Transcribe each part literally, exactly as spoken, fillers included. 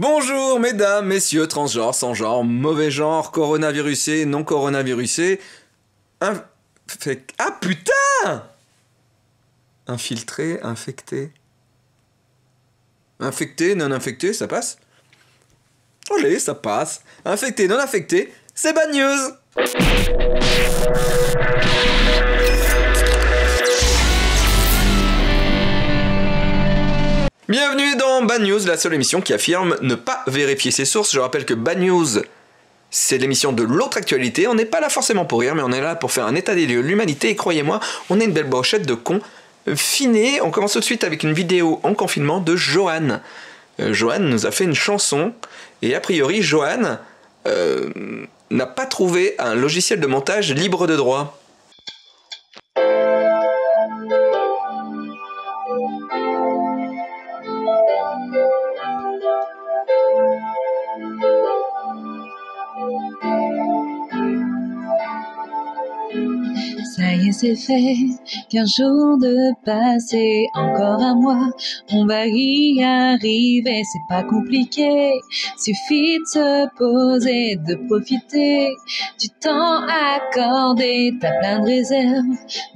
Bonjour mesdames, messieurs, transgenres, sans genre, mauvais genre, coronavirusés, non coronavirusés, inf... ah putain, infiltrés, infectés, infectés, non infectés, ça passe. Allez, ça passe. Infectés, non infectés, c'est Bad News. Bienvenue dans Bad News, la seule émission qui affirme ne pas vérifier ses sources. Je rappelle que Bad News, c'est l'émission de l'autre actualité. On n'est pas là forcément pour rire, mais on est là pour faire un état des lieux de l'humanité. Et croyez-moi, on est une belle brochette de cons finés. On commence tout de suite avec une vidéo en confinement de Johan. Euh, Johan nous a fait une chanson. Et a priori, Johan euh, n'a pas trouvé un logiciel de montage libre de droit. Ça y est, c'est fait, quinze jours de passé, encore un mois, on va y arriver, c'est pas compliqué, suffit de se poser, de profiter du temps accordé, t'as plein de réserves,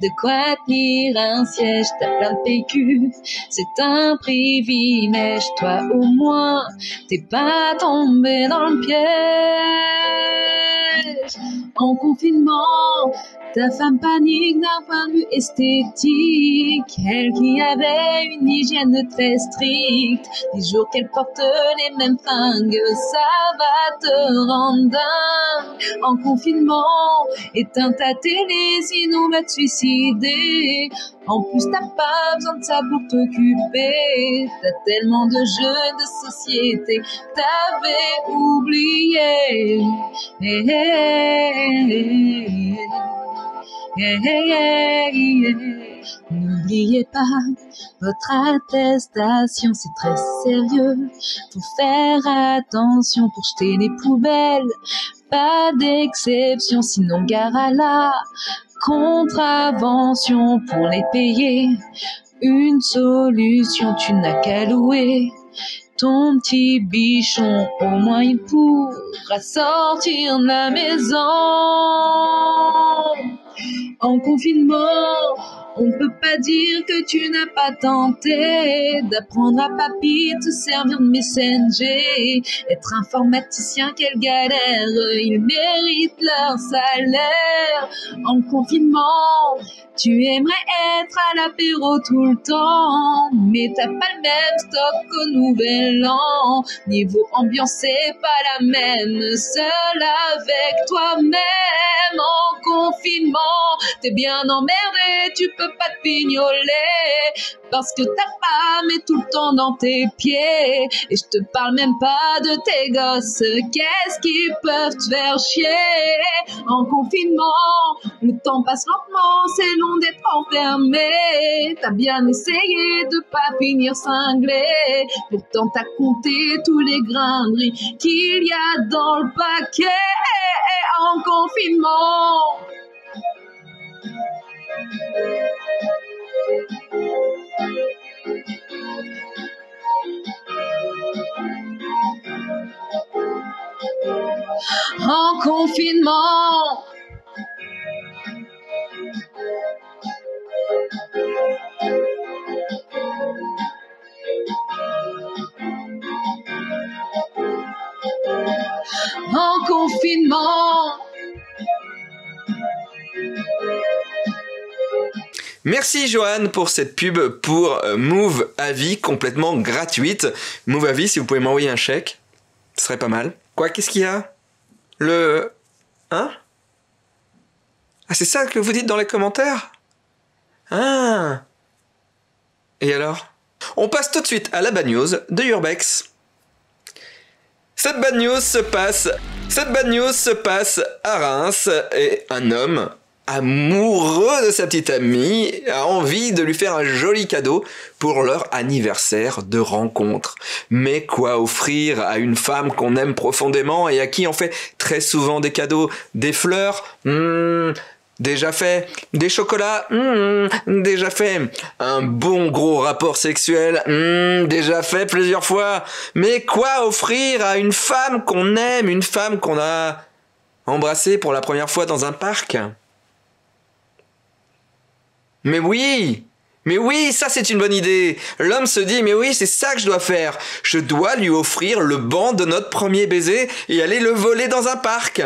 de quoi tenir un siège, t'as plein de P Q, c'est un privilège, toi au moins, t'es pas tombé dans le piège, en confinement. Ta femme panique d'un point de vue esthétique, elle qui avait une hygiène très stricte. Les jours qu'elle porte les mêmes fringues, ça va te rendre dingue. En confinement, éteins ta télé, sinon va te suicider. En plus, t'as pas besoin de ça pour t'occuper. T'as tellement de jeux de société, t'avais oublié. Hey, hey, hey, hey. Yeah, yeah, yeah. N'oubliez pas votre attestation, c'est très sérieux. Faut faire attention pour jeter les poubelles. Pas d'exception, sinon gare à la contravention pour les payer. Une solution, tu n'as qu'à louer. Ton petit bichon, au moins il pourra sortir de la maison. En confinement, on ne peut pas dire que tu n'as pas tenté d'apprendre à papy, te servir de messenger, être informaticien, quelle galère, ils méritent leur salaire. En confinement, tu aimerais être à l'apéro tout le temps, mais t'as pas le même stock qu'au nouvel an. Niveau ambiance, c'est pas la même, seul avec toi-même. En confinement, t'es bien emmerdé, tu peux pas te pignoler, parce que ta femme est tout le temps dans tes pieds, et je te parle même pas de tes gosses, qu'est-ce qu'ils peuvent te faire chier. En confinement, le temps passe lentement, c'est long d'être enfermé, t'as bien essayé de pas finir cinglé, pourtant t'as compté tous les grains de riz qu'il y a dans le paquet. En confinement, en confinement, en confinement. Merci Johan pour cette pub pour Move à vie complètement gratuite. Move à vie, si vous pouvez m'envoyer un chèque, ce serait pas mal. Quoi, qu'est-ce qu'il y a? Le... Hein? Ah, c'est ça que vous dites dans les commentaires? Ah. Et alors? On passe tout de suite à la bad news de Urbex. Cette bad news se passe... Cette bad news se passe à Reims et un homme... amoureux de sa petite amie, a envie de lui faire un joli cadeau pour leur anniversaire de rencontre. Mais quoi offrir à une femme qu'on aime profondément et à qui on fait très souvent des cadeaux? Des fleurs? Mmh, Déjà fait, des chocolats, mmh, déjà fait, un bon gros rapport sexuel, mmh, déjà fait plusieurs fois. Mais quoi offrir à une femme qu'on aime, une femme qu'on a embrassée pour la première fois dans un parc? Mais oui, mais oui, ça c'est une bonne idée. L'homme se dit, mais oui, c'est ça que je dois faire. Je dois lui offrir le banc de notre premier baiser et aller le voler dans un parc.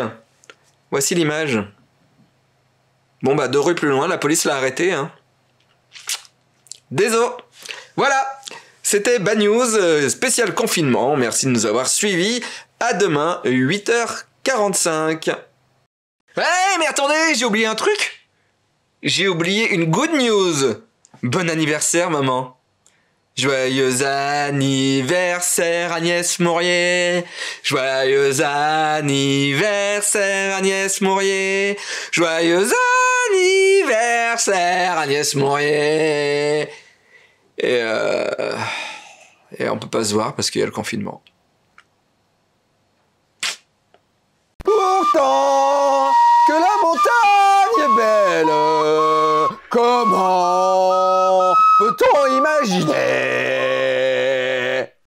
Voici l'image. Bon bah deux rues plus loin, la police l'a arrêté. Hein. Désolé. Voilà, c'était Bad News, spécial confinement. Merci de nous avoir suivis. À demain, huit heures quarante-cinq. Ouais, mais attendez, j'ai oublié un truc. J'ai oublié une good news. Bon anniversaire, maman. Joyeux anniversaire, Agnès Mourier. Joyeux anniversaire, Agnès Mourier. Joyeux anniversaire, Agnès Mourier. Et, euh... Et on peut pas se voir parce qu'il y a le confinement. Pourtant que la montagne est belle, comment peut-on imaginer ?